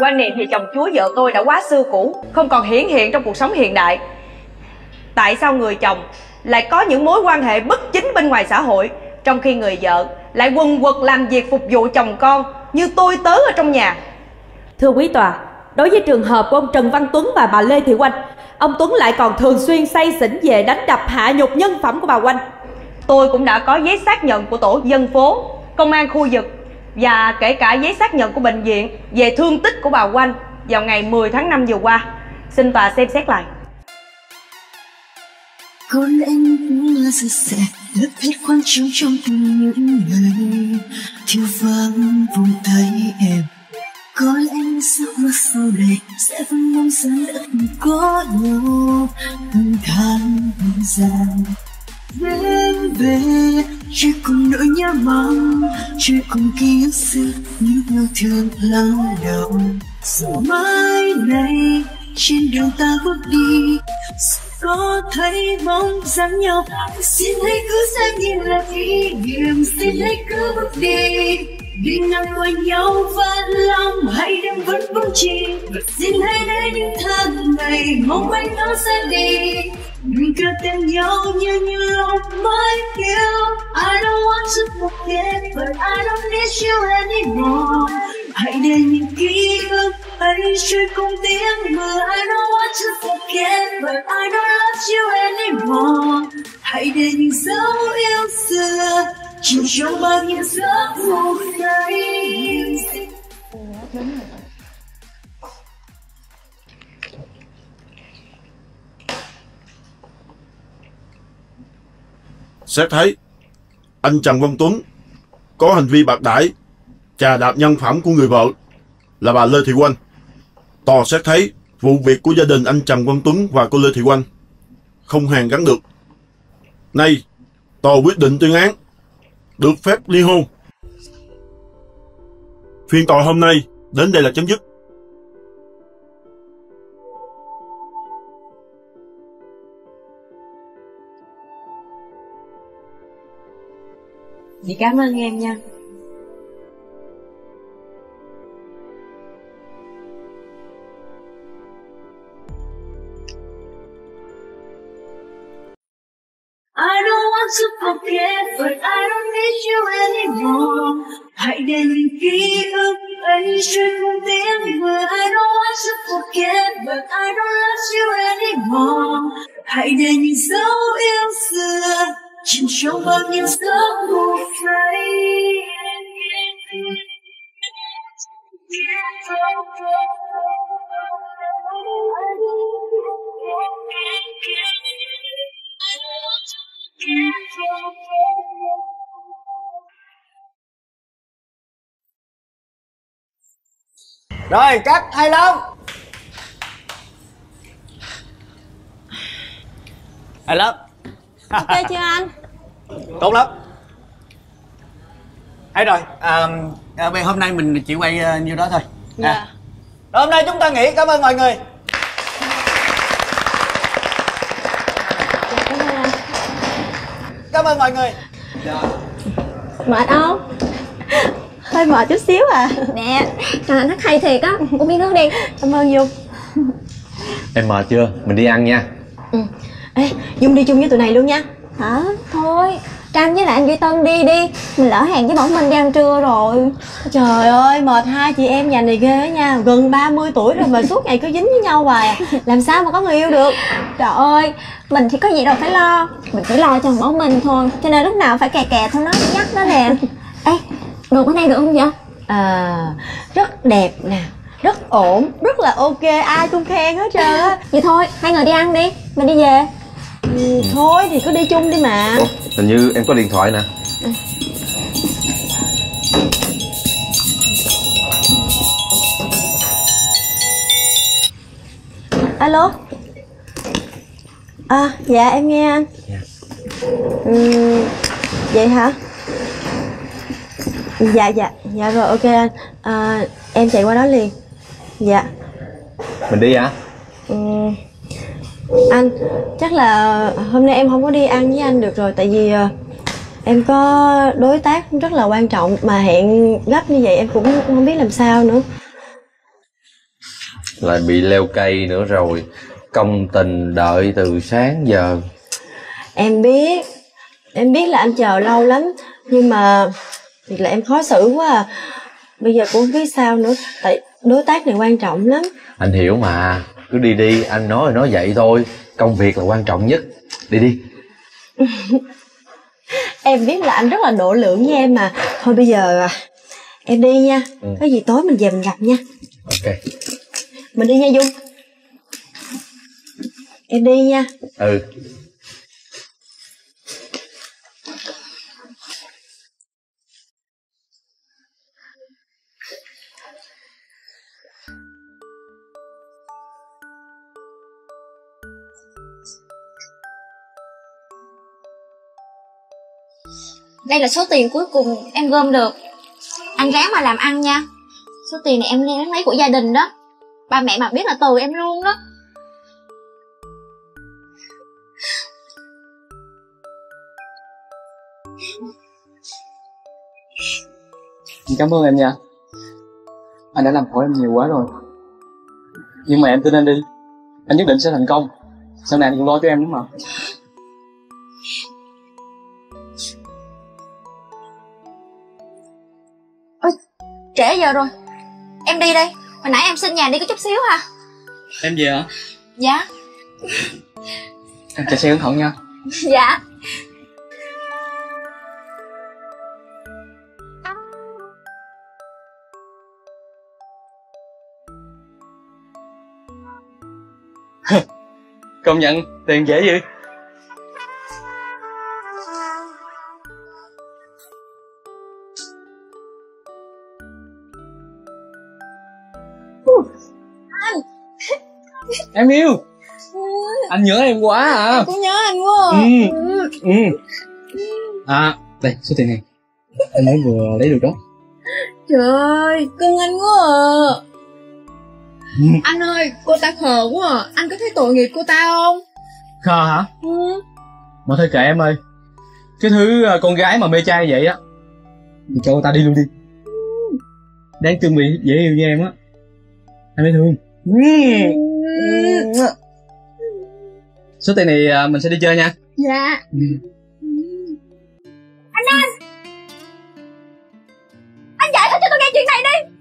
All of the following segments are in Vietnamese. Quan niệm về chồng chúa vợ tôi đã quá xưa cũ, không còn hiển hiện trong cuộc sống hiện đại. Tại sao người chồng lại có những mối quan hệ bất chính bên ngoài xã hội, trong khi người vợ lại quần quật làm việc phục vụ chồng con như tôi tớ ở trong nhà? Thưa quý tòa, đối với trường hợp của ông Trần Văn Tuấn và bà Lê Thị Oanh, ông Tuấn lại còn thường xuyên say xỉn về đánh đập hạ nhục nhân phẩm của bà Oanh. Tôi cũng đã có giấy xác nhận của tổ dân phố, công an khu vực và kể cả giấy xác nhận của bệnh viện về thương tích của bà Oanh vào ngày 10 tháng 5 vừa qua. Xin tòa xem xét lại. Có lẽ cũng là sự sẽ lấp hết khoảng trống trong tình những người thiếu vắng vùng tay em. Có lẽ sau lúc sau này sẽ vẫn mong rằng đã từng có nhau từng tháng thời gian. Đến về chỉ cùng nỗi nhớ mong, chỉ cùng ký ức xưa những yêu thương lắng động. Dù mai này trên đường ta bước đi, có thấy bóng dáng nhau, xin hãy cứ xem như là kỷ niệm, xin hãy cứ bước đi, đi ngang qua nhau và lòng hãy đừng vẫn vững chìm. Xin hãy để những tháng ngày mong quanh nó sẽ đi, đừng cứ tên nhau như như lúc mới yêu. I don't want to forget, but I don't need you anymore. Hãy để những ký ức ấy trôi cùng tiếng mưa. I don't want to forget, but I don't love you anymore. Hãy để những dấu yêu xưa chìm trong bao nhiêu giấc mơ ấy. Xét thấy anh Trần Văn Tuấn có hành vi bạc đãi, chà đạp nhân phẩm của người vợ là bà Lê Thị Oanh. Tòa xét thấy vụ việc của gia đình anh Trần Văn Tuấn và cô Lê Thị Oanh không hàn gắn được. Nay, tòa quyết định tuyên án, được phép ly hôn. Phiên tòa hôm nay đến đây là chấm dứt. Dì cảm ơn em nha. I don't want to forget, but I don't need you anymore. Hãy để những ký ức ấy trôi cùng tiếng mưa. I don't want to forget, but I don't love you anymore. Hãy để những dấu yêu xưa chìm trong bao nhiêu giấc mơ ấy. Rồi cắt hay lắm. Hay lắm. Ok chưa anh? Tốt lắm. Hay rồi. Bây hôm nay mình chỉ quay nhiêu đó thôi. Dạ. Rồi hôm nay chúng ta nghỉ. Cảm ơn mọi người. Cảm ơn mọi người. Mệt không? Hơi mệt chút xíu à. Nè, hát hay thiệt á. Uống miếng nước đi. Cảm ơn Dung. Em mệt chưa? Mình đi ăn nha. Ừ. Ê, Dung đi chung với tụi này luôn nha. Hả? Thôi Trang với lại anh Duy Tân đi đi. Mình lỡ hẹn với Bảo Minh đi ăn trưa rồi. Trời ơi, mệt hai chị em nhà này ghê nha. Gần 30 tuổi rồi mà suốt ngày cứ dính với nhau hoài à. Làm sao mà có người yêu được. Trời ơi, mình thì có gì đâu phải lo. Mình chỉ lo cho Bảo Minh thôi. Cho nên lúc nào phải kè kè thôi, nó nhắc nó nè. Ê, đồ bữa nay được không vậy? À, rất đẹp nè, rất ổn, rất là ok, ai cũng khen hết trơn á. Vậy thôi, hai người đi ăn đi, mình đi về. Ừ, thôi thì cứ đi chung đi mà. Ủa, hình như em có điện thoại nè. Ừ. Alo. À, dạ em nghe anh. Vậy hả? Dạ rồi, ok anh. À, em chạy qua đó liền. Dạ. Mình đi hả? Anh, chắc là hôm nay em không có đi ăn với anh được rồi. Tại vì em có đối tác rất là quan trọng mà hẹn gấp như vậy, em cũng không biết làm sao nữa. lại bị leo cây nữa rồi. Công tình đợi từ sáng giờ. Em biết, em biết là anh chờ lâu lắm, nhưng mà thiệt là em khó xử quá à. Bây giờ cũng không biết sao nữa, tại đối tác này quan trọng lắm. Anh hiểu mà, cứ đi đi, anh nói là nói vậy thôi. Công việc là quan trọng nhất, đi đi. Em biết là anh rất là độ lượng với em mà. Thôi bây giờ em đi nha, có gì tối mình về mình gặp nha. Ok. Mình đi nha Dung. Em đi nha. Ừ. Đây là số tiền cuối cùng em gom được. Anh ráng mà làm ăn nha. Số tiền này em ráng lấy của gia đình đó. Ba mẹ mà biết là từ em luôn đó. Cảm ơn em nha. Anh đã làm khổ em nhiều quá rồi. Nhưng mà em tin anh đi, anh nhất định sẽ thành công. Sau này anh cũng lo cho em đúng không? Ôi, trễ giờ rồi, em đi đây. Hồi nãy em xin nhà đi có chút xíu ha. Em về hả? Dạ. Em chạy xe cẩn thận nha. Dạ. Công nhận tiền dễ vậy. Em yêu. Anh nhớ em quá à. Em cũng nhớ anh quá. À, đây số tiền này anh mới vừa lấy được đó. Trời ơi, cưng anh quá à. Anh ơi, cô ta khờ quá à. Anh có thấy tội nghiệp cô ta không? Khờ hả? Mà thôi kệ em ơi. Cái thứ con gái mà mê trai vậy á, mình cho cô ta đi luôn đi. Đáng thương, mình dễ yêu như em á. Em thấy thương. Số tiền này mình sẽ đi chơi nha. Dạ. Anh Anh, anh giải thích cho tôi nghe chuyện này đi.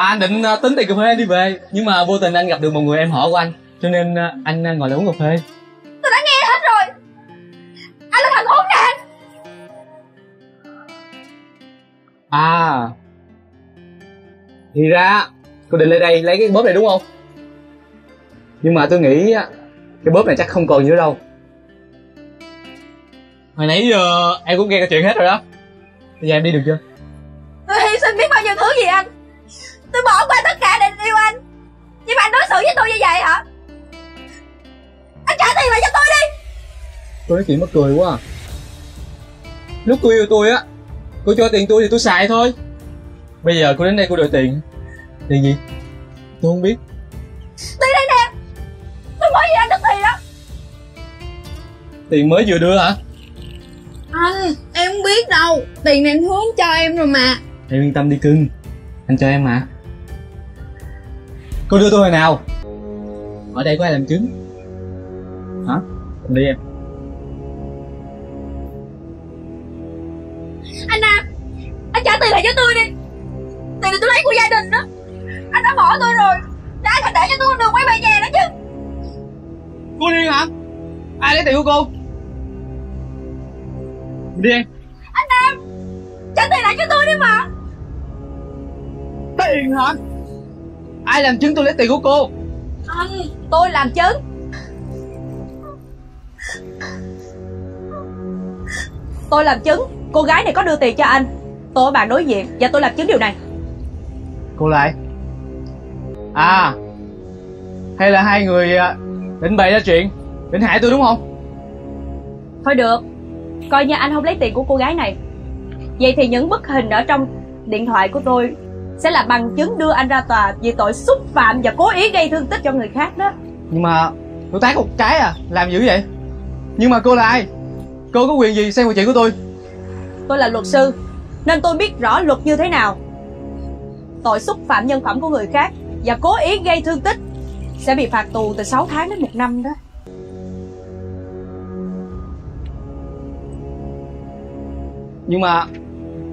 Anh định tính tiền cà phê đi về, nhưng mà vô tình anh gặp được một người em họ của anh, cho nên anh ngồi lại uống cà phê. Tôi đã nghe hết rồi. Anh là thằng khốn nạn. À, thì ra cô định lên đây lấy cái bóp này đúng không? Nhưng mà tôi nghĩ cái bóp này chắc không còn nữa đâu. Hồi nãy giờ em cũng nghe cái chuyện hết rồi đó. Bây giờ em đi được chưa? Tôi hy sinh biết bao nhiêu thứ gì anh. Tôi bỏ qua tất cả để yêu anh. Nhưng mà anh đối xử với tôi như vậy hả? Anh trả tiền lại cho tôi đi. Tôi nói chuyện mắc cười quá à. Lúc cô yêu tôi á, cô cho tiền tôi thì tôi xài thôi. Bây giờ cô đến đây cô đòi tiền. Tiền gì? Tôi không biết. Tiền đây nè. Tôi mới gì anh được tiền đó. Tiền mới vừa đưa hả? Anh, em không biết đâu. Tiền này anh hướng cho em rồi mà. Em yên tâm đi cưng, anh cho em mà. Cô đưa tôi hồi nào? Ở đây có ai làm chứng? Hả? Đi em. Anh à, anh trả tiền lại cho tôi đi. Tiền này tôi lấy của gia đình đó. Anh đã bỏ tôi rồi, đã còn để cho tôi không được quay về nhà nữa chứ. Cô đi hả? Ai lấy tiền của cô? Đi em. Anh Nam, trả tiền lại cho tôi đi mà. Tiền hả? Ai làm chứng tôi lấy tiền của cô? Anh, tôi làm chứng. Tôi làm chứng cô gái này có đưa tiền cho anh. Tôi ở bàn đối diện và tôi làm chứng điều này. Cô lại à? Hay là hai người định bày ra chuyện định hại tôi đúng không? Thôi được, coi như anh không lấy tiền của cô gái này. Vậy thì những bức hình ở trong điện thoại của tôi sẽ là bằng chứng đưa anh ra tòa vì tội xúc phạm và cố ý gây thương tích cho người khác đó. Nhưng mà tôi tát một cái à, làm dữ vậy. Nhưng mà cô là ai? Cô có quyền gì xem cuộc chuyện của tôi? Tôi là luật sư nên tôi biết rõ luật như thế nào. tội xúc phạm nhân phẩm của người khác và cố ý gây thương tích sẽ bị phạt tù từ 6 tháng đến 1 năm đó. Nhưng mà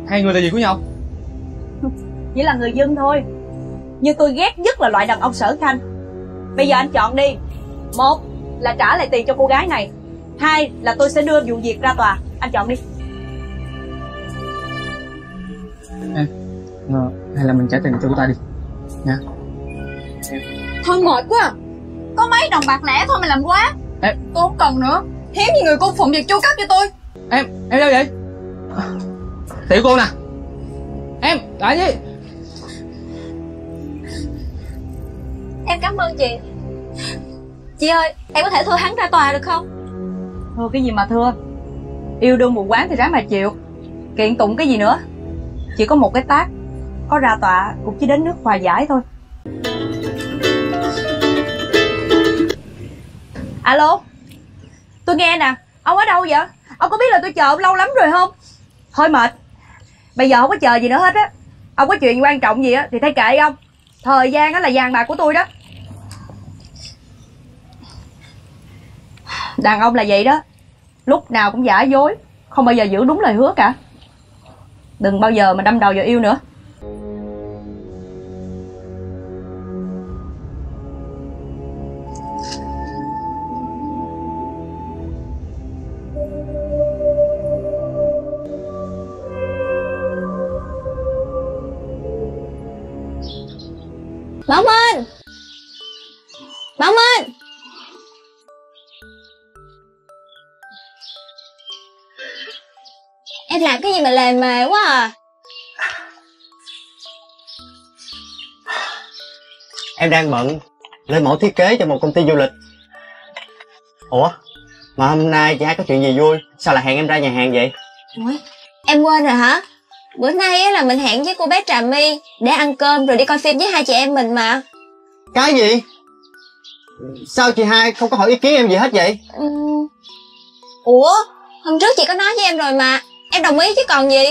hai người là gì của nhau? Chỉ là người dân thôi. Nhưng tôi ghét nhất là loại đàn ông sở khanh. Bây giờ anh chọn đi. Một là trả lại tiền cho cô gái này, hai là tôi sẽ đưa vụ việc ra tòa. Anh chọn đi. Hay là mình trả tiền cho cô ta đi nha. Thôi mệt quá, có mấy đồng bạc lẻ thôi mà làm quá. Tôi không cần nữa. Hiếm gì người cô phụng việc chu cấp cho tôi. Em đâu vậy? Tiểu cô nè. Em lại đi. Em cảm ơn chị. Chị ơi, em có thể thưa hắn ra tòa được không? Thưa cái gì mà thưa? Yêu đương mù quáng thì ráng mà chịu. Kiện tụng cái gì nữa? Chỉ có một cái tát, có ra tòa cũng chỉ đến nước hòa giải thôi. Alo, tôi nghe nè. Ông ở đâu vậy? Ông có biết là tôi chờ ông lâu lắm rồi không? Thôi mệt, bây giờ không có chờ gì nữa hết á. Ông có chuyện quan trọng gì á thì thấy kệ ông. Thời gian á là vàng bạc của tôi đó. Đàn ông là vậy đó, lúc nào cũng giả dối, không bao giờ giữ đúng lời hứa cả. Đừng bao giờ mà đâm đầu vào yêu nữa. Bảo Minh! Bảo Minh! Em làm cái gì mà lề mề quá à? Em đang bận lên mẫu thiết kế cho một công ty du lịch. Ủa? Mà hôm nay chị hai có chuyện gì vui? Sao lại hẹn em ra nhà hàng vậy? Ủa? Em quên rồi hả? Bữa nay là mình hẹn với cô bé Trà My để ăn cơm rồi đi coi phim với hai chị em mình mà. Cái gì? Sao chị hai không có hỏi ý kiến em gì hết vậy? Ủa? Hôm trước chị có nói với em rồi mà. Em đồng ý chứ còn gì.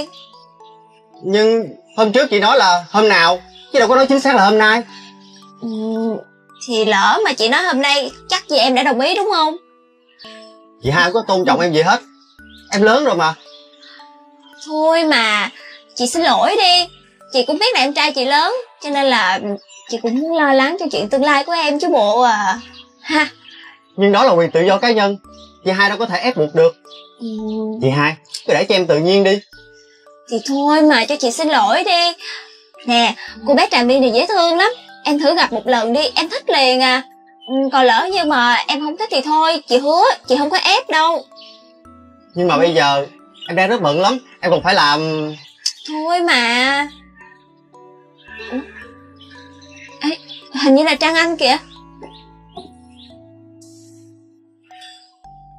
Nhưng hôm trước chị nói là hôm nào, chứ đâu có nói chính xác là hôm nay. Thì lỡ mà chị nói hôm nay chắc gì em đã đồng ý đúng không? Chị hai không có tôn trọng em gì hết. Em lớn rồi mà. Thôi mà, chị xin lỗi đi. Chị cũng biết là em trai chị lớn, cho nên là chị cũng muốn lo lắng cho chuyện tương lai của em chứ bộ à. Ha. Nhưng đó là quyền tự do cá nhân, chị hai đâu có thể ép buộc được. Chị hai, cứ để cho em tự nhiên đi. Thì thôi mà, cho chị xin lỗi đi. Nè, cô bé Trà My thì dễ thương lắm. Em thử gặp một lần đi, em thích liền à. Còn lỡ như mà em không thích thì thôi. Chị hứa, chị không có ép đâu. Nhưng mà bây giờ em đang rất bận lắm, em còn phải làm. Thôi mà. Ê, hình như là Trang Anh kìa.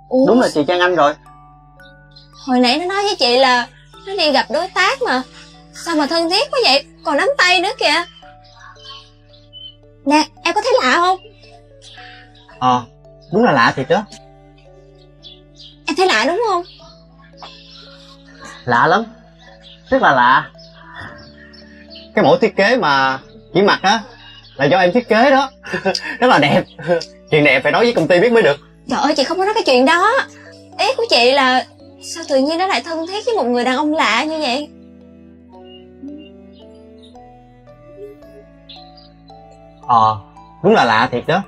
Ủa? Đúng là chị Trang Anh rồi. Hồi nãy nó nói với chị là nó đi gặp đối tác mà. Sao mà thân thiết quá vậy, còn nắm tay nữa kìa. Nè, em có thấy lạ không? Đúng là lạ thiệt đó. Em thấy lạ đúng không? Lạ lắm, rất là lạ. Cái mẫu thiết kế mà chị mặc á là do em thiết kế đó. Rất là đẹp. Chuyện đẹp phải nói với công ty biết mới được. Trời ơi, chị không có nói cái chuyện đó. Ý của chị là sao tự nhiên nó lại thân thiết với một người đàn ông lạ như vậy? Đúng là lạ thiệt đó.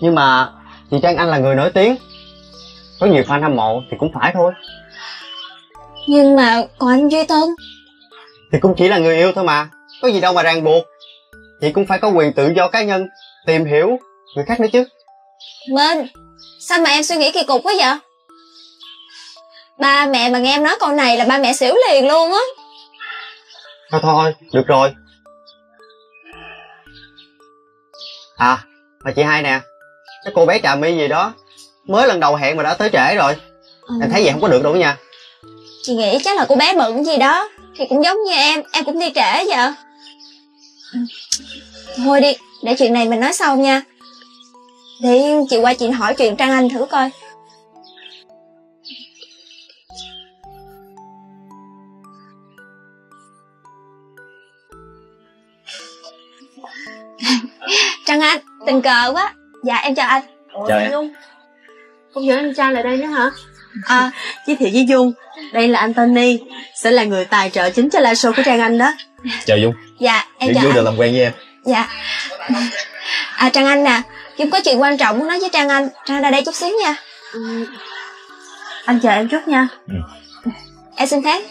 Nhưng mà chị Trang Anh là người nổi tiếng, có nhiều fan hâm mộ thì cũng phải thôi. Nhưng mà còn anh Duy Tân thì cũng chỉ là người yêu thôi mà, có gì đâu mà ràng buộc. Chị cũng phải có quyền tự do cá nhân, tìm hiểu người khác nữa chứ. Minh, sao mà em suy nghĩ kỳ cục quá vậy? Ba mẹ mà nghe em nói câu này là ba mẹ xỉu liền luôn á. Thôi, được rồi. Mà chị hai nè, cái cô bé Trà My gì đó mới lần đầu hẹn mà đã tới trễ rồi. Em thấy vậy không có được đâu nha. Chị nghĩ chắc là cô bé bận gì đó. Thì cũng giống như em cũng đi trễ vậy. Thôi đi, để chuyện này mình nói sau nha. Để chị qua chị hỏi chuyện Trang Anh thử coi. Tình cờ quá. Dạ em chào anh. Ủa, chào em. Dung, không nhớ anh Trang lại đây nữa hả? À, giới thiệu với Dung, đây là Anthony, sẽ là người tài trợ chính cho live show của Trang Anh đó. Chào Dung. Dạ em chào Dung. Được làm quen với em. Dạ. À Trang Anh nè, Dung có chuyện quan trọng muốn nói với Trang Anh. Trang Anh ra đây chút xíu nha. Anh chờ em chút nha. Em xin phép.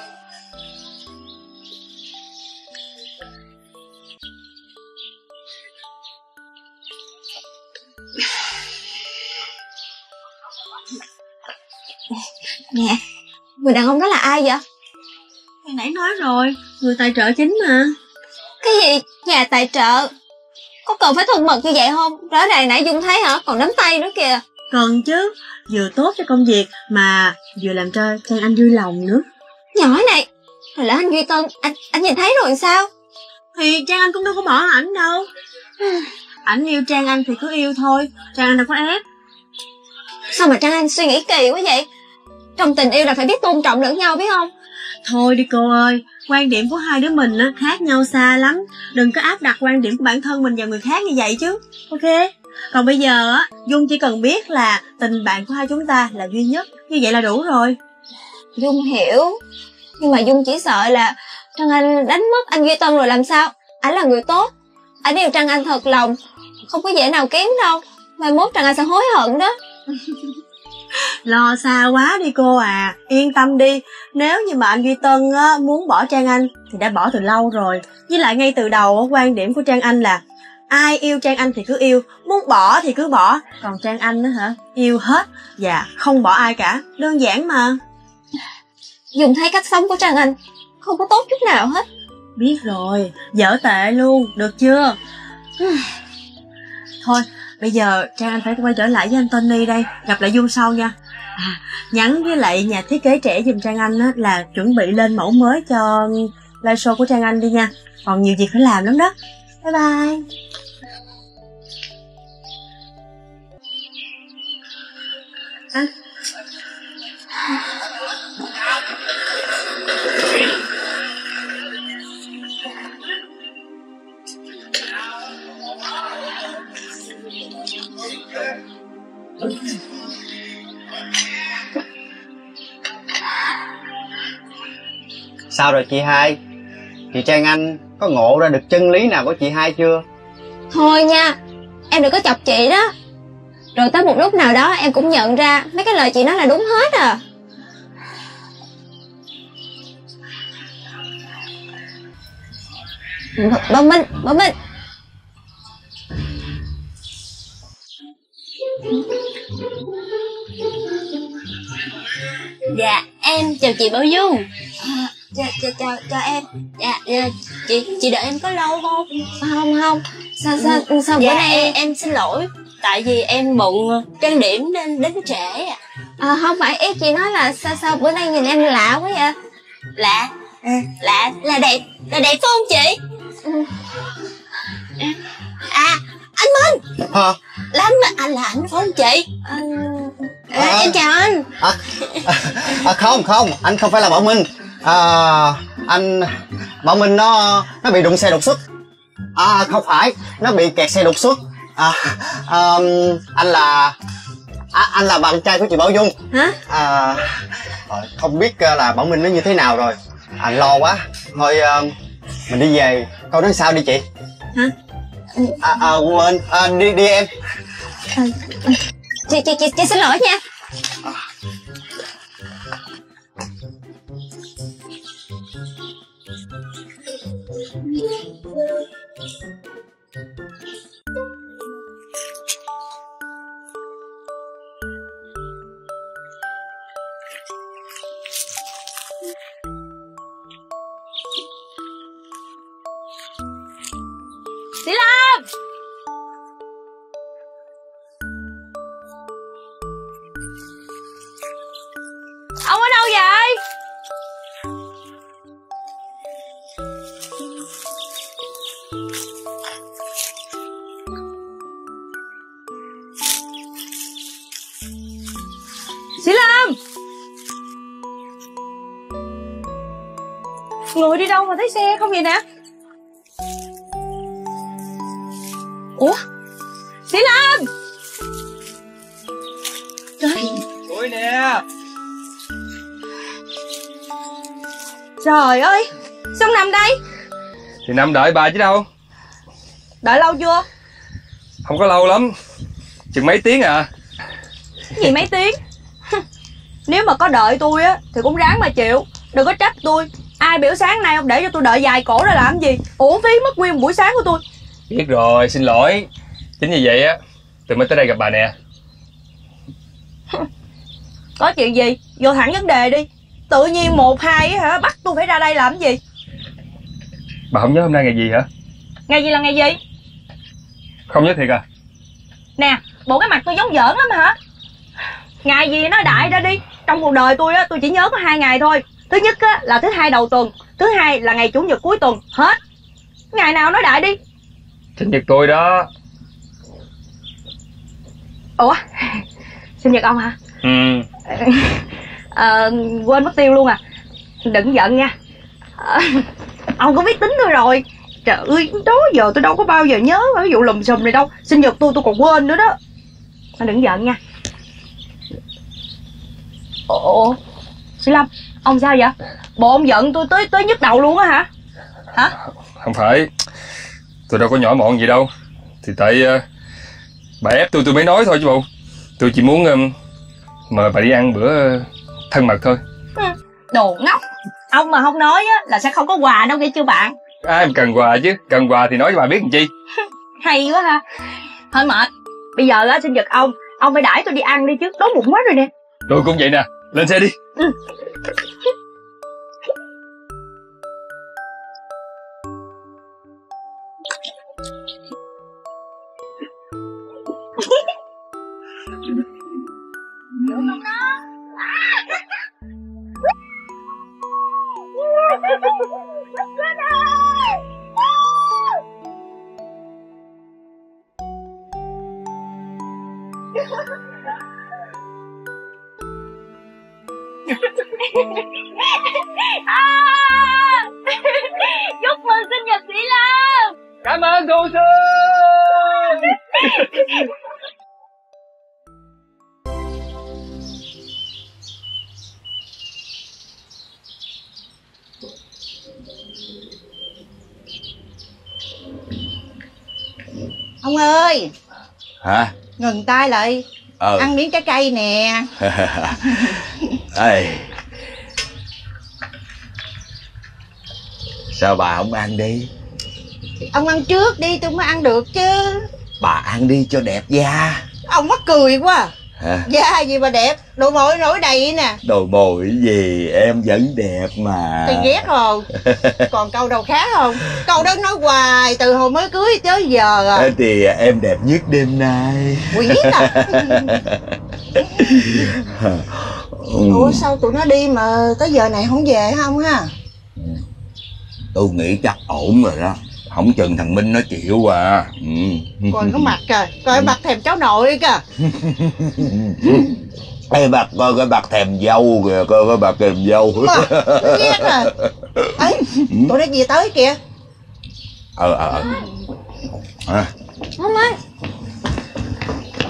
Nè, người đàn ông đó là ai vậy? Hồi nãy nói rồi, người tài trợ chính mà. Cái gì? Nhà tài trợ? Có cần phải thân mật như vậy không? Rõ ràng nãy Dung thấy hả? Còn nắm tay nữa kìa. Cần chứ, vừa tốt cho công việc mà vừa làm cho Trang Anh vui lòng nữa. Nhỏ này, hồi nãy anh Duy Tân, anh nhìn thấy rồi sao? Thì Trang Anh cũng đâu có bỏ ảnh đâu. Ảnh yêu Trang Anh thì cứ yêu thôi, Trang Anh đâu có ép. Sao mà Trang Anh suy nghĩ kỳ quá vậy? Trong tình yêu là phải biết tôn trọng lẫn nhau biết không? Thôi đi cô ơi, quan điểm của hai đứa mình nó khác nhau xa lắm. Đừng có áp đặt quan điểm của bản thân mình vào người khác như vậy chứ. Ok. Còn bây giờ á, Dung chỉ cần biết là tình bạn của hai chúng ta là duy nhất. Như vậy là đủ rồi. Dung hiểu. Nhưng mà Dung chỉ sợ là Trang Anh đánh mất anh Duy Tân rồi làm sao? Ảnh là người tốt, ảnh yêu Trang Anh thật lòng, không có dễ nào kém đâu. Mai mốt Trang Anh sẽ hối hận đó. Lo xa quá đi cô à. Yên tâm đi, nếu như mà anh Duy Tân muốn bỏ Trang Anh thì đã bỏ từ lâu rồi. Với lại ngay từ đầu quan điểm của Trang Anh là ai yêu Trang Anh thì cứ yêu, muốn bỏ thì cứ bỏ. Còn Trang Anh đó hả, yêu hết và không bỏ ai cả. Đơn giản mà. Dùng thấy cách sống của Trang Anh không có tốt chút nào hết. Biết rồi, dở tệ luôn, được chưa? Thôi bây giờ Trang Anh phải quay trở lại với Anthony đây. Gặp lại Dung sau nha. Nhắn với lại nhà thiết kế trẻ giùm Trang Anh á, là chuẩn bị lên mẫu mới cho live show của Trang Anh đi nha. Còn nhiều việc phải làm lắm đó. Bye bye. À. Sao rồi chị hai? Chị Trang Anh có ngộ ra được chân lý nào của chị hai chưa? Thôi nha, em đừng có chọc chị đó. Rồi tới một lúc nào đó em cũng nhận ra mấy cái lời chị nói là đúng hết à. Bảo Minh. Dạ, em chào chị Bảo Dung. Chào em. Dạ, chị đợi em có lâu không? Không. Sao bữa nay em xin lỗi. Tại vì em bận trang điểm nên đến trễ ạ. Không phải, ý chị nói là sao bữa nay nhìn em lạ quá vậy? Lạ? Lạ là đẹp. Là đẹp phải không chị? À, anh Minh. Hả? Là anh Minh. À, là anh phải không chị? Em chào anh. Không, anh không phải là Bảo Minh. Anh Bảo Minh nó bị đụng xe đột xuất. À không phải, nó bị kẹt xe đột xuất. Anh là bạn trai của chị Bảo Dung. Hả? Không biết là Bảo Minh nó như thế nào rồi. Anh lo quá. Thôi mình đi về coi nó sao đi chị. Hả? Quên. Đi em. Chị xin lỗi nha. Sĩ Lam. Ông ở đâu vậy? Sĩ Lam, người đi đâu mà thấy xe không vậy nè? Ủa Trời ơi, sao không nằm đây? Thì nằm đợi bà chứ đâu. Đợi lâu chưa? Không có lâu lắm, chừng mấy tiếng à. Cái gì mấy tiếng? Nếu mà có đợi tôi á thì cũng ráng mà chịu, đừng có trách tôi. Ai biểu sáng nay không để cho tôi đợi dài cổ ra làm gì, uổng phí mất nguyên buổi sáng của tôi. Biết rồi, xin lỗi. Chính vì vậy á, tôi mới tới đây gặp bà nè. Có chuyện gì? Vô thẳng vấn đề đi. Tự nhiên một hai á hả, bắt tôi phải ra đây làm gì? Bà không nhớ hôm nay ngày gì hả? Ngày gì là ngày gì? Không nhớ thiệt à? Nè, bộ cái mặt tôi giống giỡn lắm hả? Ngày gì nói đại ra đi. Trong cuộc đời tôi á, tôi chỉ nhớ có 2 ngày thôi. Thứ nhất á, là thứ hai đầu tuần. Thứ hai là ngày chủ nhật cuối tuần. Hết. Ngày nào nói đại đi. Sinh nhật tôi đó. Ủa? Sinh nhật ông hả? Ừ. Quên mất tiêu luôn à. Đừng giận nha. Ông có biết tính tôi rồi. Trời ơi, đó giờ tôi đâu có bao giờ nhớ cái vụ lùm xùm này đâu. Sinh nhật tôi còn quên nữa đó. Đừng giận nha. Ồ, Sĩ Lâm, ông sao vậy? Bộ ông giận tôi tới nhức đầu luôn á hả? Hả? Không phải, tôi đâu có nhỏ mọn gì đâu. Thì tại bà ép tôi mới nói thôi chứ bộ. Tôi chỉ muốn mời bà đi ăn bữa thân mật thôi. Đồ ngốc. Ông mà không nói á là sẽ không có quà đâu nghe chưa bạn. Ai mà cần quà chứ, cần quà thì nói cho bà biết làm chi. Hay quá ha. Thôi mệt. Bây giờ á sinh nhật ông phải đãi tôi đi ăn đi chứ, đói bụng quá rồi nè. Tôi cũng vậy nè, lên xe đi. Ừ. À, chúc mừng sinh nhật Sĩ Lam. Cảm ơn cô Xuân. Ông ơi. Hả? Ngừng tay lại. Ăn miếng trái cây nè. Ê, sao bà không ăn đi? Ông ăn trước đi tôi mới ăn được chứ. Bà ăn đi cho đẹp da. Ông mắc cười quá. Hả? Da gì mà đẹp, đồ mồi nổi đầy nè. Đồ mồi gì em vẫn đẹp mà. Tôi ghét rồi. Còn câu đâu khác không? Câu đó nói hoài từ hồi mới cưới tới giờ rồi. À, thì em đẹp nhất đêm nay. Quỷ à. Ủa sao tụi nó đi mà tới giờ này không về không ha? Tôi nghĩ chắc ổn rồi đó. Không chừng thằng Minh nó chịu à. Coi có mặt kìa. Coi mặt thèm cháu nội kìa. Ê mặt coi cái mặt thèm dâu kìa. Coi cái mặt thèm dâu. Nó ghét rồi. Ê tụi nó về tới kìa. Ông ơi.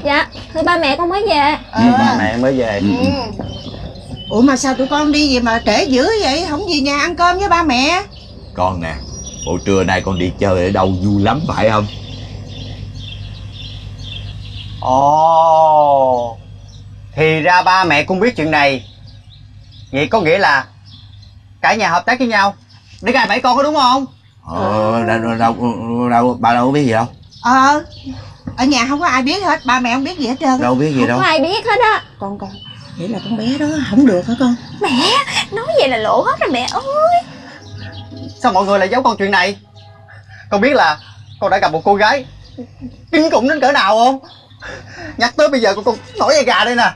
Dạ thưa ba mẹ con mới về. Ba mẹ mới về. Ủa mà sao tụi con đi vậy mà trễ dữ vậy? Không về nhà ăn cơm với ba mẹ. Con nè, buổi trưa nay con đi chơi ở đâu vui lắm phải không? Ồ, thì ra ba mẹ cũng biết chuyện này. Vậy có nghĩa là cả nhà hợp tác với nhau để gài bẫy con có đúng không? Đâu bà đâu có biết gì đâu. Ở nhà không có ai biết hết, ba mẹ không biết gì hết trơn. Đâu biết gì đâu. Không ai biết hết á. Con nghĩ là con bé đó không được hả con? Mẹ, nói vậy là lộ hết rồi mẹ ơi. Sao mọi người lại giấu con chuyện này? Con biết là con đã gặp một cô gái kinh khủng đến cỡ nào không? Nhắc tới bây giờ con nổi da gà đây nè.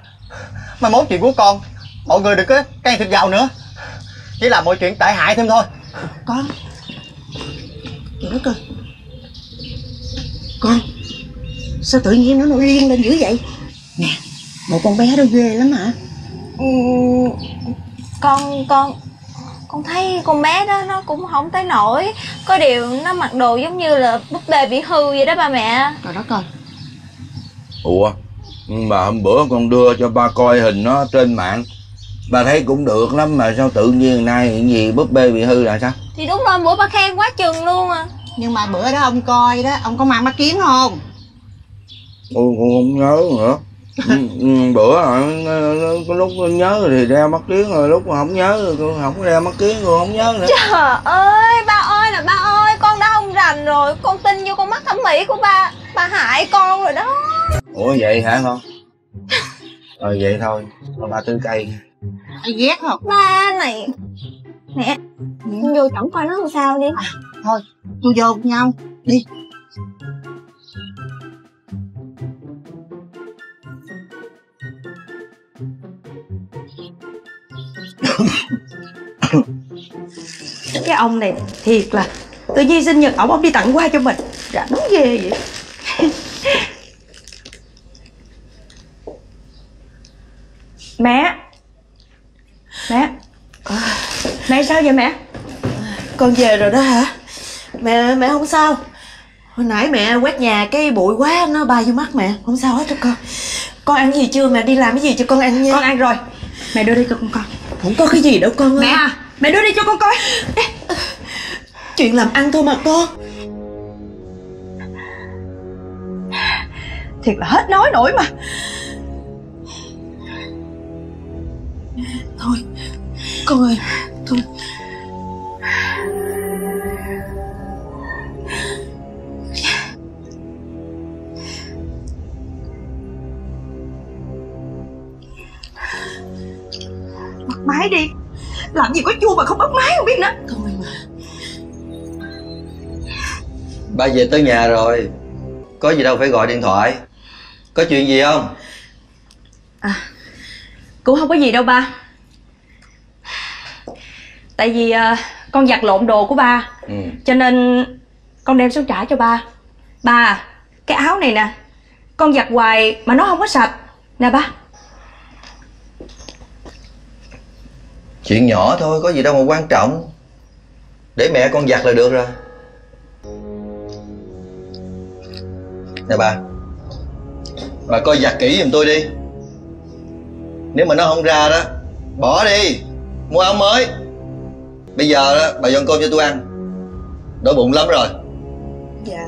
Mà mốt chuyện của con, mọi người đừng có can thiệp vào nữa. Chỉ là mọi chuyện tệ hại thêm thôi. Con, trời đất ơi. Con, sao tự nhiên nó nổi điên lên dữ vậy? Nè, một con bé đó ghê lắm hả? Con thấy con bé đó nó cũng không tới nổi. Có điều nó mặc đồ giống như là búp bê bị hư vậy đó ba mẹ. Trời đất ơi. Ủa, nhưng mà hôm bữa con đưa cho ba coi hình nó trên mạng. Bà thấy cũng được lắm mà sao tự nhiên nay những gì búp bê bị hư là sao? Thì đúng rồi, bữa bà khen quá chừng luôn à. Nhưng mà bữa đó ông coi đó, ông có mang mắt kiếm không? Ôi không nhớ nữa. Bữa lúc nhớ thì đeo mắt kiến, rồi lúc mà không nhớ thì không đeo mắt kiến, rồi không nhớ nữa. Trời ơi, ba ơi là ba ơi, con đã không rành rồi, con tin vô con mắt thẩm mỹ của ba. Ba hại con rồi đó. Ủa vậy hả con? Rồi vậy thôi, ba tưới cây. Ai ghét không? Ba này. Mẹ, con vô trỏng coi nó làm sao đi. Thôi, tôi vô cùng nhau, đi. Cái ông này thiệt là tự nhiên sinh nhật ổng đi tặng quà cho mình, rảnh ghê vậy. Mẹ, mẹ sao vậy mẹ? Con về rồi đó hả? Mẹ không sao. Hồi nãy mẹ quét nhà cái bụi quá nó bay vô mắt mẹ, không sao hết đó con. Con ăn gì chưa mẹ? Đi làm cái gì cho con ăn nha. Con ăn rồi. Mẹ đưa đi cho con coi. Không có cái gì đâu con ơi. Mẹ à, mẹ đưa đi cho con coi. Chuyện làm ăn thôi mà con. Thiệt là hết nói nổi mà. Thôi con ơi, thôi. Bật máy đi. Làm gì có chua mà không bật máy không biết nữa. Thôi mà. Ba về tới nhà rồi. Có gì đâu phải gọi điện thoại. Có chuyện gì không? À, cũng không có gì đâu ba. Tại vì con giặt lộn đồ của ba, cho nên con đem xuống trả cho ba. Ba, cái áo này nè, con giặt hoài mà nó không có sạch. Nè ba. Chuyện nhỏ thôi, có gì đâu mà quan trọng. Để mẹ con giặt là được rồi. Nè ba, bà coi giặt kỹ giùm tôi đi. Nếu mà nó không ra đó, bỏ đi, mua áo mới. Bây giờ đó, bà dọn cơm cho tôi ăn. Đói bụng lắm rồi. Dạ.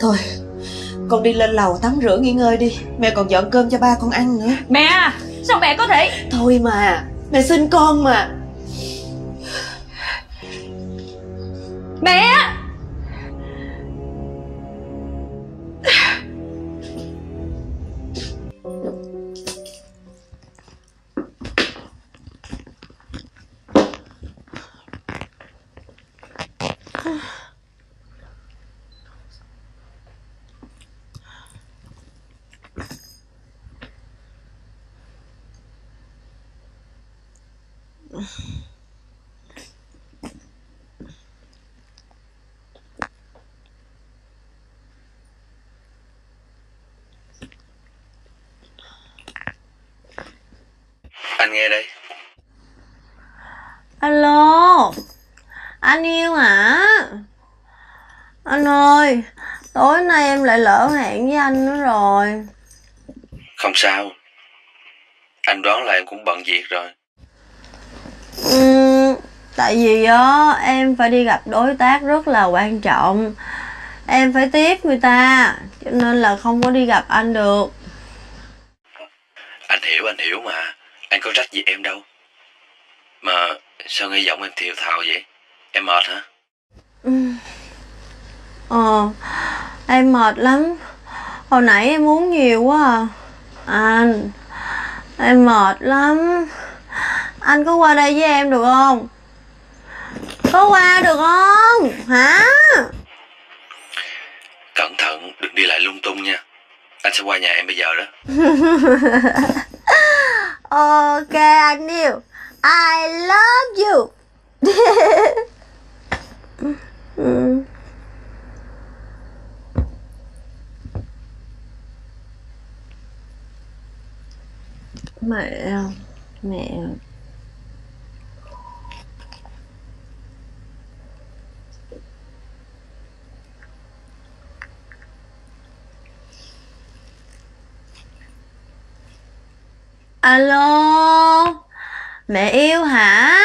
Thôi, con đi lên lầu tắm rửa nghỉ ngơi đi. Mẹ còn dọn cơm cho ba con ăn nữa. Mẹ, sao mẹ có thể? Thôi mà, mẹ xin con mà. Mẹ. Anh nghe đây. Alo, anh yêu hả? Anh ơi, tối nay em lại lỡ hẹn với anh nữa rồi. Không sao, anh đoán là em cũng bận việc rồi. Tại vì đó, em phải đi gặp đối tác rất là quan trọng. Em phải tiếp người ta, cho nên là không có đi gặp anh được. Anh hiểu mà. Anh có trách gì em đâu. Mà sao nghe giọng em thiều thào vậy? Em mệt hả? Em mệt lắm. Hồi nãy em uống nhiều quá à. Anh, em mệt lắm. Anh có qua đây với em được không? Có qua được không? Hả? Cẩn thận, đừng đi lại lung tung nha. Anh sẽ qua nhà em bây giờ đó. Ok anh yêu, I love you. Mẹ Alo, mẹ yêu hả?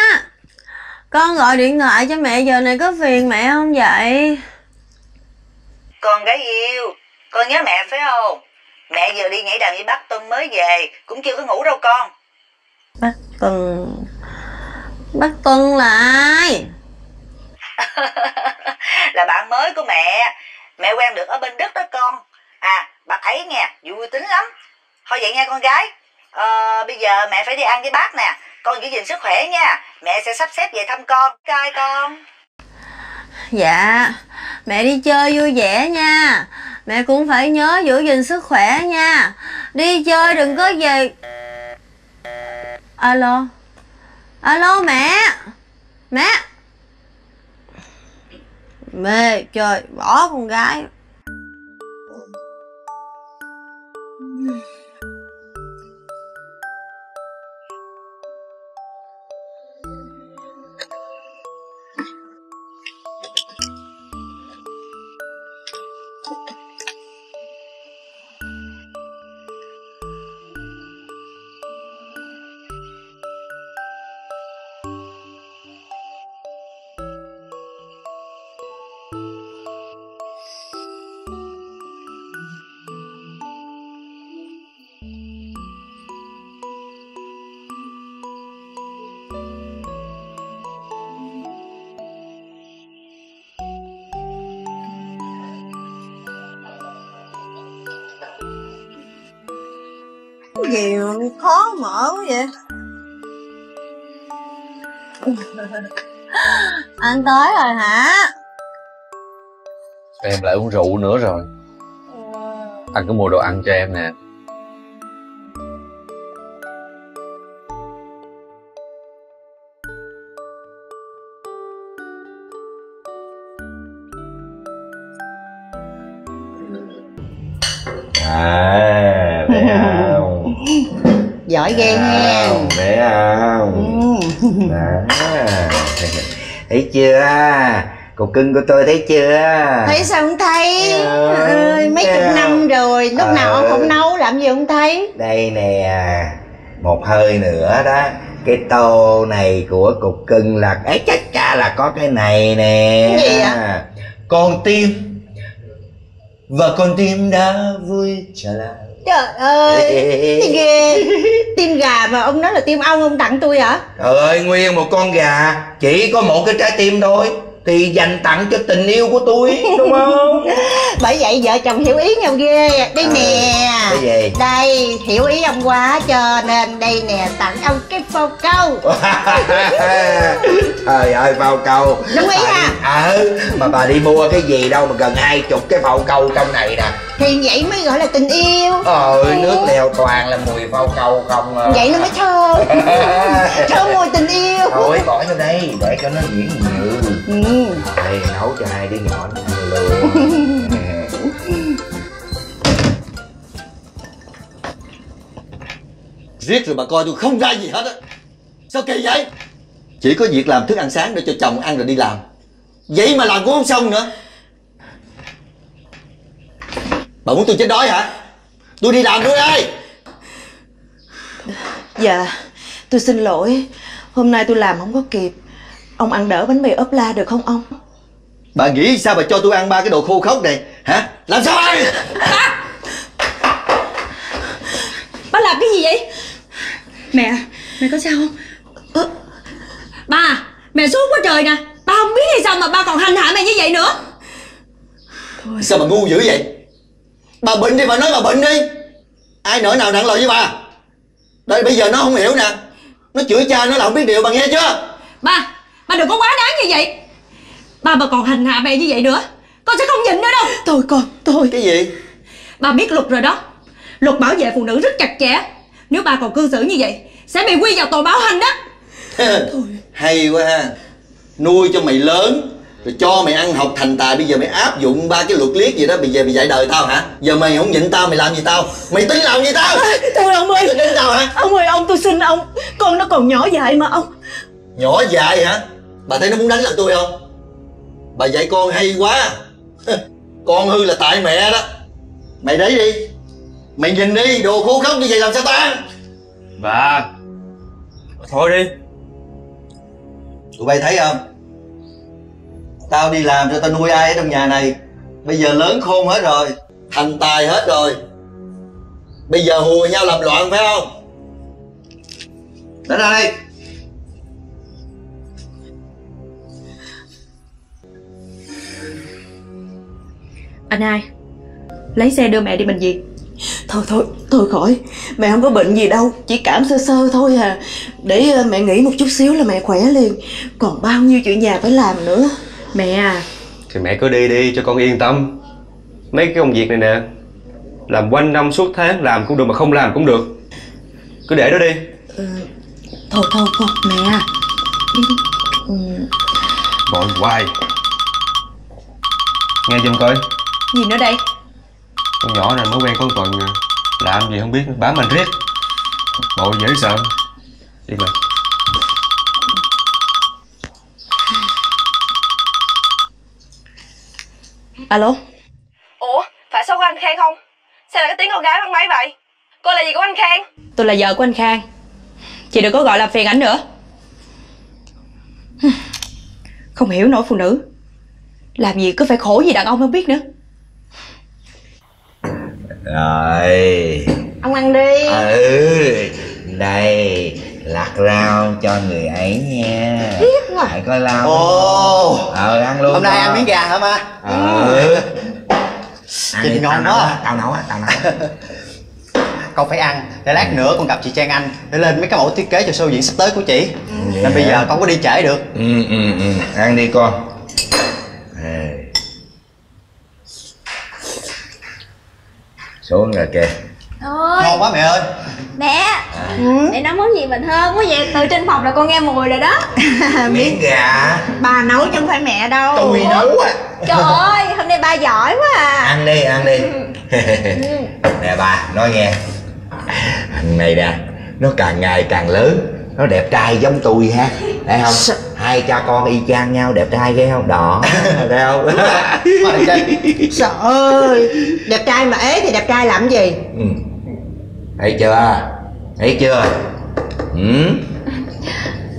Con gọi điện thoại cho mẹ giờ này có phiền mẹ không vậy? Con gái yêu, con nhớ mẹ phải không? Mẹ giờ đi nhảy đầm với bác Tân mới về, cũng chưa có ngủ đâu con. Bác Tân... Bác Tân là ai? Là bạn mới của mẹ. Mẹ quen được ở bên Đức đó con. À, bác ấy nha, vui tính lắm. Thôi vậy nha con gái. Bây giờ mẹ phải đi ăn với bác nè. Con giữ gìn sức khỏe nha. Mẹ sẽ sắp xếp về thăm con. Cai con. Dạ, mẹ đi chơi vui vẻ nha. Mẹ cũng phải nhớ giữ gìn sức khỏe nha. Đi chơi đừng có về. Alo. Alo mẹ. Mẹ. Mẹ trời, bỏ con gái. Gì mà khó mở quá vậy? Anh tới rồi hả? Em lại uống rượu nữa rồi. Anh cứ mua đồ ăn cho em nè. Giỏi ghê nha. Thấy không? Thấy chưa? Cậu cưng của tôi thấy chưa? Thấy sao không thấy? Mấy chục năm rồi, lúc nào ông không nấu làm gì không thấy. Đây nè, một hơi nữa đó. Cái tô này của cục cưng là ấy, chắc chắn là có cái này nè. Cái gì vậy? Con tim. Và con tim đã vui trở lại. Trời ơi, thì ghê. Tim gà mà ông nói là tim ong ông tặng tôi hả? Trời ơi, nguyên một con gà, chỉ có một cái trái tim thôi, thì dành tặng cho tình yêu của tôi, đúng không? Bởi vậy vợ chồng hiểu ý nhau ghê. Đây nè. Cái gì? Đây, hiểu ý ông quá cho nên đây nè, tặng ông cái phao câu. Trời ơi, phao câu. Đúng ý ha. Mà bà đi mua cái gì đâu mà gần 20 cái phao câu trong này nè. Thì vậy mới gọi là tình yêu. Nước lèo toàn là mùi phao câu không à. Vậy nó mới thơm. Thơm mùi tình yêu. Thôi bỏ vô đây, để cho nó diễn nhiều. Đây, nấu cho hai đứa nhỏ nó ăn luôn. Riết rồi bà coi tôi không ra gì hết á. Sao kỳ vậy? Chỉ có việc làm thức ăn sáng để cho chồng ăn rồi đi làm. Vậy mà làm cũng không xong nữa. Bà muốn tôi chết đói hả? Tôi đi làm tôi ơi. Dạ, tôi xin lỗi. Hôm nay tôi làm không có kịp. Ông ăn đỡ bánh mì ốp la được không ông? Bà nghĩ sao bà cho tôi ăn ba cái đồ khô khốc này? Hả? Làm sao ăn? Bà làm cái gì vậy? Mẹ, mẹ có sao không? Ba, mẹ xuống quá trời nè. Ba không biết hay sao mà ba còn hành hạ mẹ như vậy nữa. Thôi. Sao bà ngu dữ vậy? Bà bệnh đi, bà nói bà bệnh đi. Ai nỗi nào nặng lời với bà. Đây bây giờ nó không hiểu nè. Nó chửi cha nó là không biết điều, bà nghe chưa? Bà đừng có quá đáng như vậy. Bà còn hành hạ mẹ như vậy nữa, con sẽ không nhịn nữa đâu. Thôi con, thôi. Cái gì? Bà biết luật rồi đó. Luật bảo vệ phụ nữ rất chặt chẽ. Nếu bà còn cư xử như vậy sẽ bị quy vào tội bạo hành đó. Thôi. Hay quá ha. Nuôi cho mày lớn rồi cho mày ăn học thành tài. Bây giờ mày áp dụng ba cái luật liếc gì đó. Bây giờ mày dạy đời tao hả? Giờ mày không nhịn tao, mày làm gì tao? Mày tính làm gì tao? Thôi ông ơi. Tính tao hả? Ông ơi, ông tôi xin ông. Con nó còn nhỏ dại mà ông. Nhỏ dại hả? Bà thấy nó muốn đánh lại tôi không? Bà dạy con hay quá. Con hư là tại mẹ đó. Mày đấy đi. Mày nhìn đi, đồ khô khốc như vậy làm sao ta? Bà thôi đi. Tụi bay thấy không, tao đi làm rồi tao nuôi ai ở trong nhà này, bây giờ lớn khôn hết rồi, thành tài hết rồi, bây giờ hùa nhau làm loạn phải không? Đến đây. Anh hai, lấy xe đưa mẹ đi bệnh viện. Thôi thôi, thôi khỏi, mẹ không có bệnh gì đâu, chỉ cảm sơ sơ thôi à. Để mẹ nghỉ một chút xíu là mẹ khỏe liền. Còn bao nhiêu chuyện nhà phải làm nữa. Mẹ à, thì mẹ cứ đi đi cho con yên tâm. Mấy cái công việc này nè, làm quanh năm suốt tháng, làm cũng được mà không làm cũng được, cứ để đó đi. Thôi thôi thôi mẹ à. Bọn hoài. Nghe giùm coi. Gì nữa đây? Con nhỏ này mới quen con tuần, làm gì không biết, bám mình riết, bộ dễ sợ. Đi mà. Alo. Ủa, phải số của anh Khang không? Sao là cái tiếng con gái bắt máy vậy? Cô là gì của anh Khang? Tôi là vợ của anh Khang, chị đừng có gọi là phiền ảnh nữa. Không hiểu nổi phụ nữ, làm gì cứ phải khổ gì đàn ông không biết nữa. Rồi, ông ăn đi. Đây, lạc rau cho người ấy nha. Biết mà. Phải coi lao. Ăn luôn. Hôm nay ăn miếng gà hả ba? Ăn thì ngon quá. Tao nấu á, tao nấu. Con phải ăn, để lát nữa con gặp chị Trang Anh để lên mấy cái mẫu thiết kế cho show diễn sắp tới của chị. Nên bây giờ con có đi trễ được. Ăn đi con. Xuống rồi kìa. Ôi, ngon quá mẹ ơi. Mẹ, mẹ nấu món gì mình hơn quá vậy? Từ trên phòng là con nghe mùi rồi đó. Miếng gà bà nấu chứ không phải mẹ đâu. Tôi nấu á. Trời ơi, hôm nay ba giỏi quá à. Ăn đi, ăn đi. Nè bà, nói nghe, thằng này nè, nó càng ngày càng lớn, nó đẹp trai giống tôi ha, thấy không? Hai cha con y chang nhau, đẹp trai ghê không? Đỏ, thấy không? Trời ơi, đẹp trai mà ế thì đẹp trai làm gì? Thấy chưa? Thấy chưa?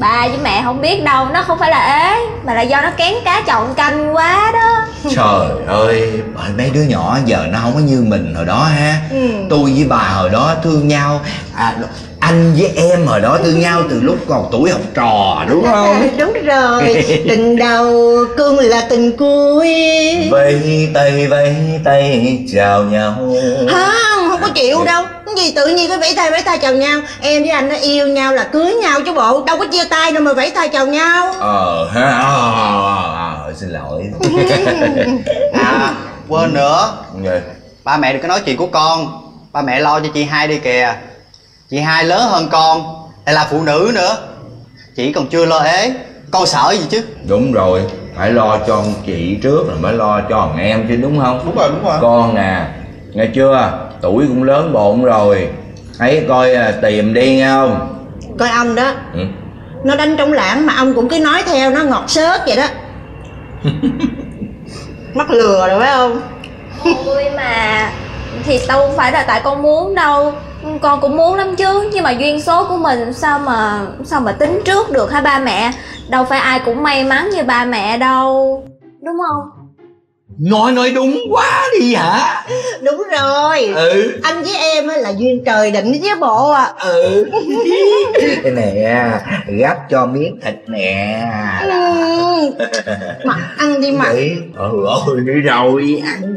Ba với mẹ không biết đâu, nó không phải là ế, mà là do nó kén cá chọn canh quá đó. Trời ơi, mấy đứa nhỏ giờ nó không có như mình hồi đó ha. Tôi với bà hồi đó thương nhau, anh với em hồi đó thương nhau từ lúc còn tuổi học trò, đúng không? Đúng rồi, tình đầu cương là tình cuối. Vẫy tay chào nhau. Không, không có chịu đâu. Cái gì tự nhiên phải vẫy tay chào nhau. Em với anh nó yêu nhau là cưới nhau chứ bộ, đâu có chia tay đâu mà vẫy tay chào nhau. Xin lỗi. Quên nữa, ba mẹ đừng có nói chuyện của con. Ba mẹ lo cho chị hai đi kìa. Chị hai lớn hơn con, lại là phụ nữ nữa, chị còn chưa lo ế, con sợ gì chứ? Đúng rồi, phải lo cho chị trước rồi mới lo cho em chứ, đúng không? Đúng rồi, đúng rồi. Con nè, nghe chưa? Tuổi cũng lớn bộn rồi, thấy coi tìm đi không? Coi ông đó, nó đánh trong lãng mà ông cũng cứ nói theo nó ngọt sớt vậy đó. Mắc lừa rồi phải không? Thôi mà, thì đâu phải là tại con muốn đâu, con cũng muốn lắm chứ, nhưng mà duyên số của mình sao mà tính trước được hả ba mẹ? Đâu phải ai cũng may mắn như ba mẹ đâu, đúng không? Nói đúng quá đi hả? Đúng rồi. Anh với em là duyên trời định với bộ à. Nè, gắp cho miếng thịt nè. Mặt ăn đi mặt. Đi rồi ăn.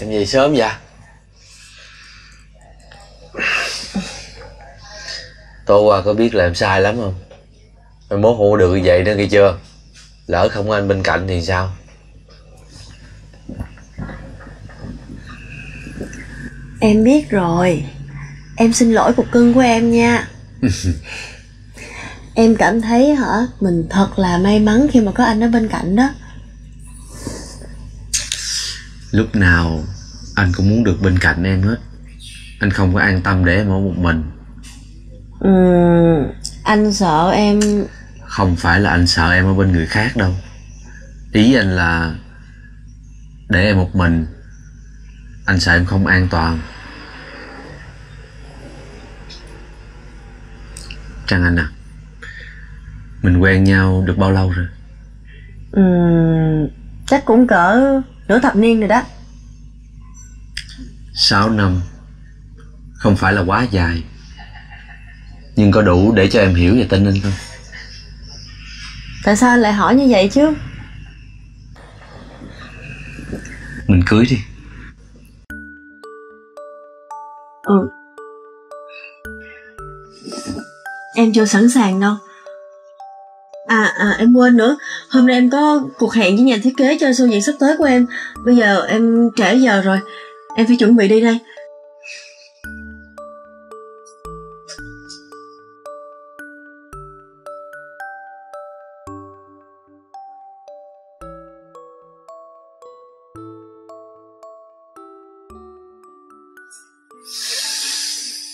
Làm gì sớm vậy? Tối qua có biết làm sai lắm không? Mày mốt hổ được vậy đó nghe chưa? Lỡ không có anh bên cạnh thì sao? Em biết rồi. Em xin lỗi cục cưng của em nha. Em cảm thấy mình thật là may mắn khi mà có anh ở bên cạnh đó. Lúc nào anh cũng muốn được bên cạnh em hết. Anh không có an tâm để em ở một mình. Anh sợ em. Không phải là anh sợ em ở bên người khác đâu. Ý anh là để em một mình, anh sợ em không an toàn. Trang Anh à, mình quen nhau được bao lâu rồi? Chắc cũng cỡ nửa thập niên rồi đó. 6 năm. Không phải là quá dài, nhưng có đủ để cho em hiểu về Tân Ninh không? Tại sao anh lại hỏi như vậy chứ? Mình cưới đi. Em chưa sẵn sàng đâu. Em quên nữa, hôm nay em có cuộc hẹn với nhà thiết kế cho show diễn sắp tới của em. Bây giờ em trễ giờ rồi, em phải chuẩn bị đi đây.